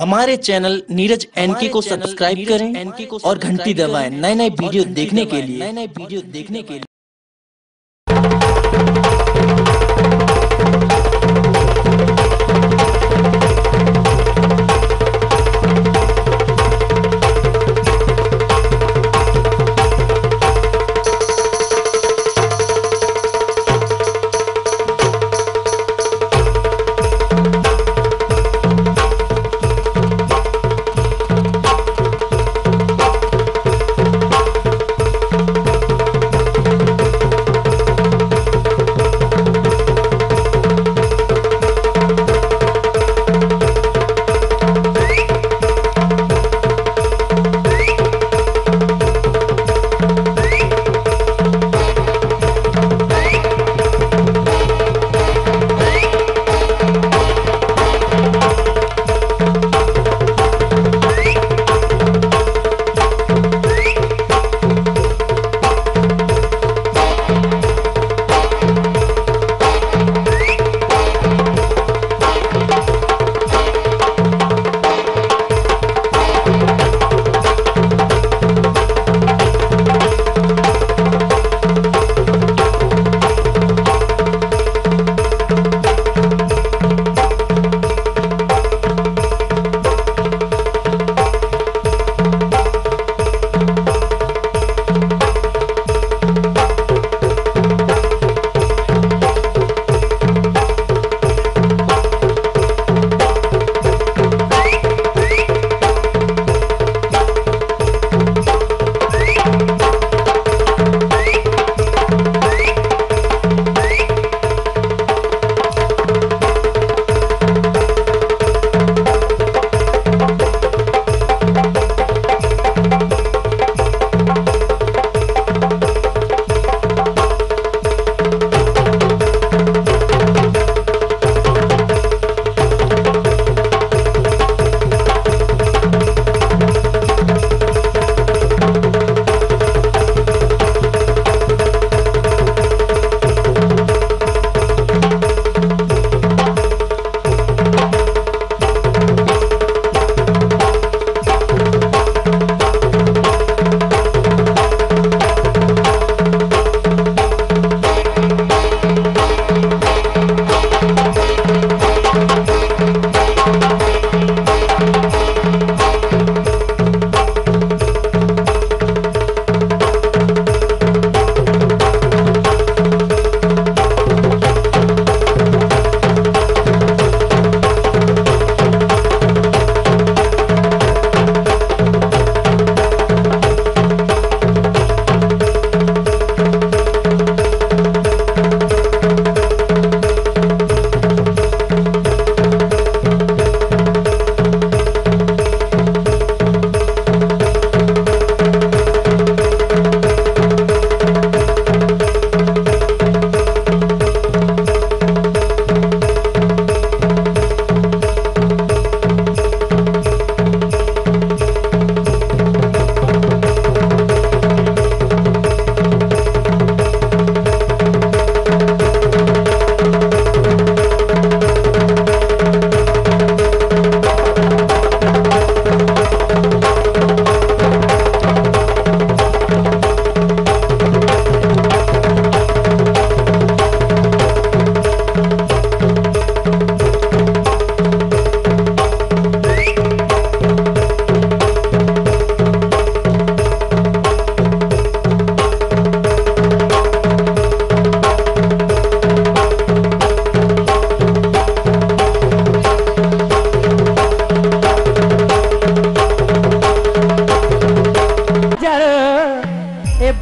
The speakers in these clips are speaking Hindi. हमारे चैनल नीरज एनके को सब्सक्राइब करें और घंटी दबाएं नए नए वीडियो देखने के लिए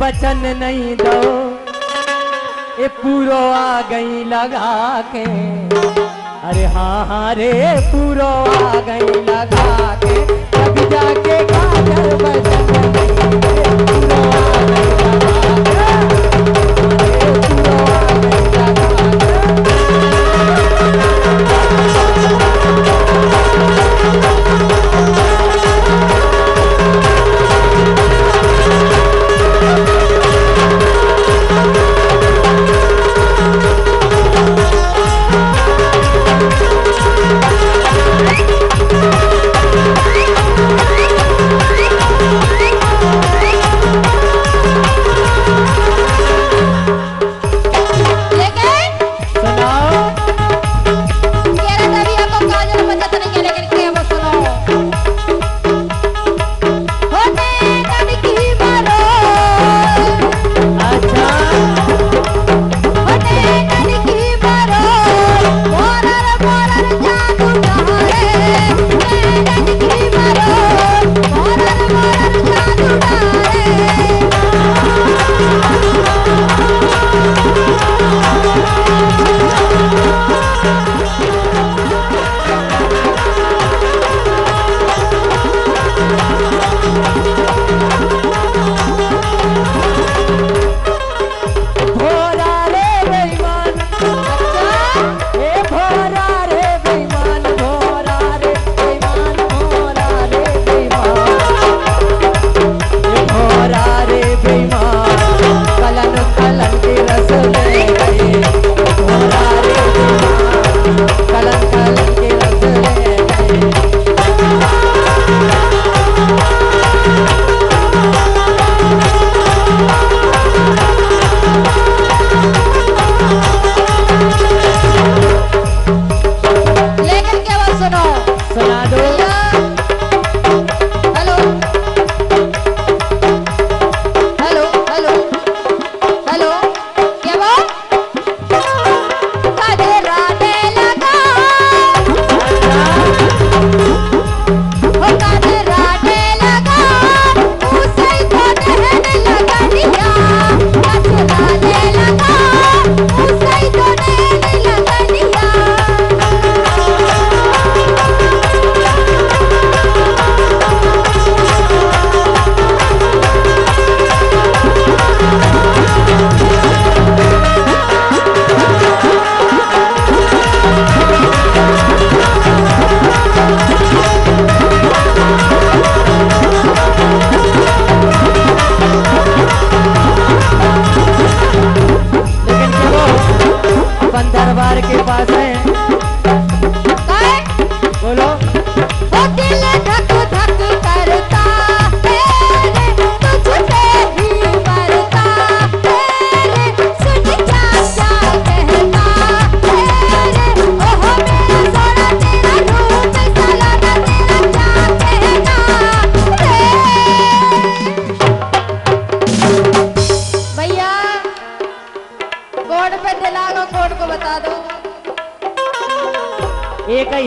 बचन नहीं दो ये पूरो आ गई लगा के। अरे हाँ हाँ रे पूरो आ गई लगा के तब जाके गाजर बचन नहीं दो पूरो आ गई लगा के। अरे पूरो आ गई लगा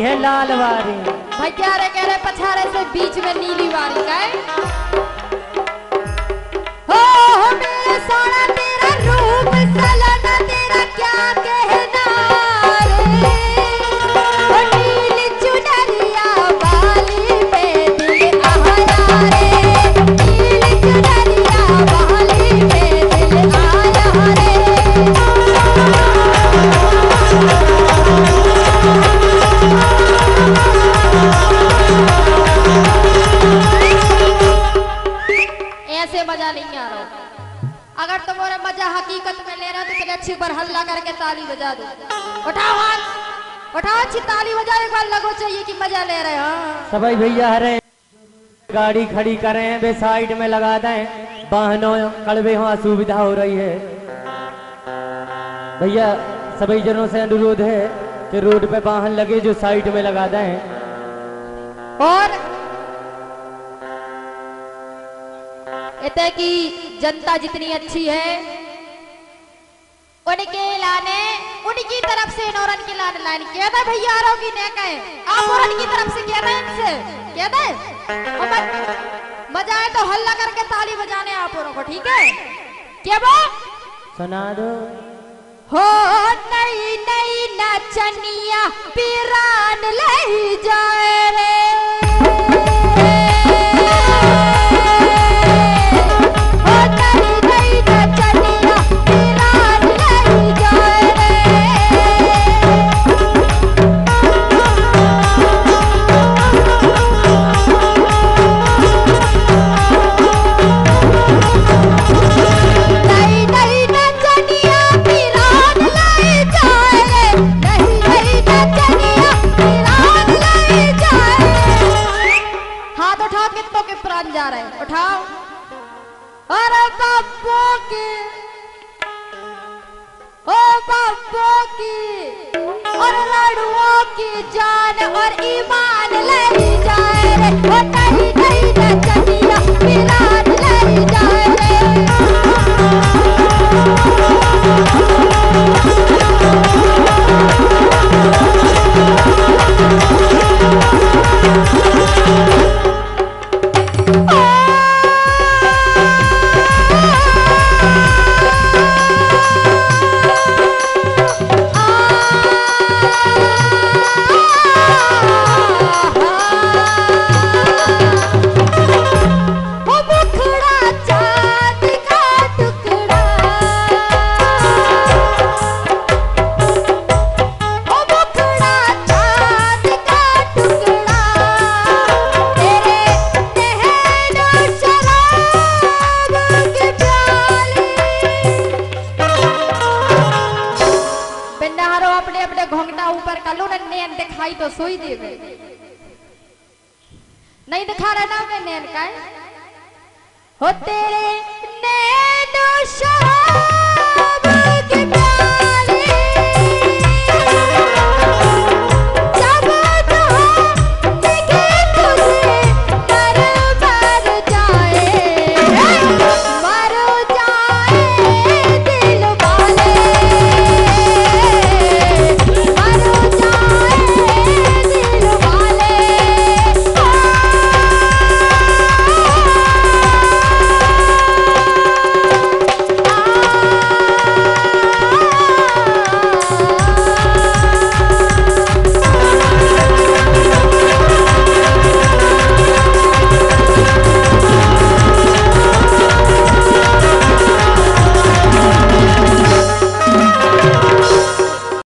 है लाल वारी। भैया रे कह रहे पछाड़े से बीच में नीली वारी का है। हो मेरे सोना तेरा रूप सलाना तेरा क्या कहना रे, ओ नीली चुनरिया वाली पे दिल आया रे, नीली चुनरिया वाली पे दिल आया रे। मजा नहीं आ रहा, अगर तुम और मजा हकीकत में ले रहे हो तो इतने अच्छी पर हल्ला करके ताली बजा दो। उठाओ हाथ, उठाओ अच्छी ताली बजाओ, एक बार लगो चाहिए कि मजा ले रहे हो। सभी भैया हरे गाड़ी खड़ी करे हैं वे साइड में लगा दें, वाहनों कड़वे हो असुविधा हो रही है। भैया सभी जनों से अनुरोध है कि रोड पे वाहन लगे जो साइड में लगा दें। और इतने की जनता जितनी अच्छी है उनके लाने उनकी तरफ से नौरन के लाने लाने क्या था भैया की ने कहे आप और की तरफ से क्या था इनसे क्या था। मजा आए तो हल्ला करके ताली बजाने आप औरों को, ठीक है क्या वो सुना दो। हो नई नई नचनिया पीरान ले जाए रे, हो तेरे नैनो शाह